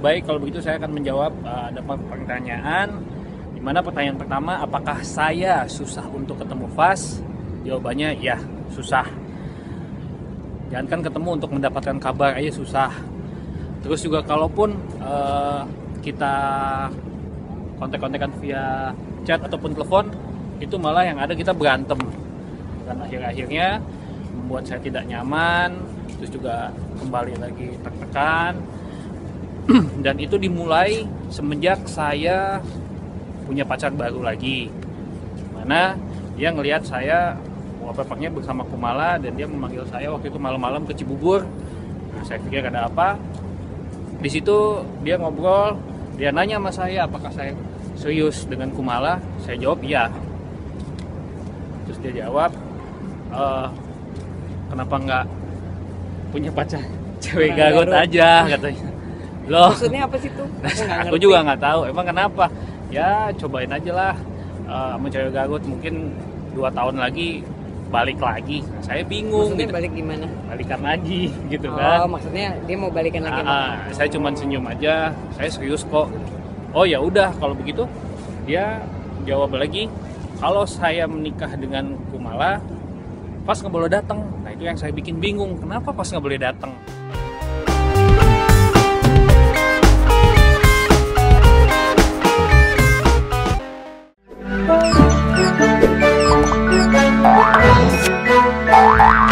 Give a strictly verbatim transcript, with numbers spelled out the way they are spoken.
baik, kalau begitu saya akan menjawab uh, ada pertanyaan. Dimana pertanyaan pertama, apakah saya susah untuk ketemu Fas? Jawabannya ya, susah. Jangankan ketemu, untuk mendapatkan kabar aja susah. Terus juga kalaupun uh, kita kontak-kontakan via chat ataupun telepon, itu malah yang ada kita berantem. Dan akhir-akhirnya membuat saya tidak nyaman, terus juga kembali lagi tertekan. Dan itu dimulai semenjak saya punya pacar baru lagi. Mana dia ngelihat saya wallpapernya bersama Kumala, dan dia memanggil saya waktu itu malam-malam ke Cibubur. Nah, saya pikir ada apa. Di situ dia ngobrol, dia nanya sama saya apakah saya serius dengan Kumala. Saya jawab iya. Terus dia jawab, e, kenapa nggak punya pacar cewek Garut aja, katanya. Loh, maksudnya apa sih tuh? Aku juga nggak tahu. Emang kenapa? Ya cobain aja lah sama e, cewek Garut, mungkin dua tahun lagi balik lagi. Saya bingung, maksudnya gitu. Balik gimana? Balikan lagi gitu. Oh, kan maksudnya dia mau balikan lagi. Aa, saya cuman senyum aja, saya serius kok. Oh ya udah, kalau begitu dia jawab lagi, kalau saya menikah dengan Kumala, Fas nggak boleh datang. Nah itu yang saya bikin bingung, kenapa Fas nggak boleh datang? Bye.